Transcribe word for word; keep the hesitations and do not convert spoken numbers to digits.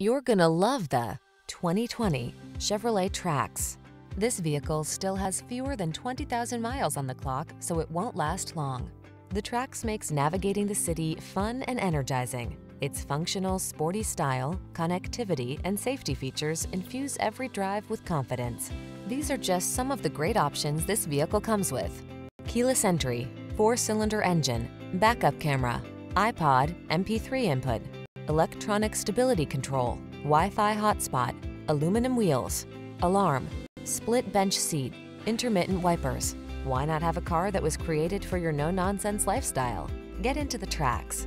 You're gonna love the twenty twenty Chevrolet Trax. This vehicle still has fewer than twenty thousand miles on the clock, so it won't last long. The Trax makes navigating the city fun and energizing. Its functional, sporty style, connectivity, and safety features infuse every drive with confidence. These are just some of the great options this vehicle comes with: keyless entry, four-cylinder engine, backup camera, iPod, M P three input, electronic stability control, Wi-Fi hotspot, aluminum wheels, alarm, split bench seat, intermittent wipers. Why not have a car that was created for your no-nonsense lifestyle? Get into the Trax.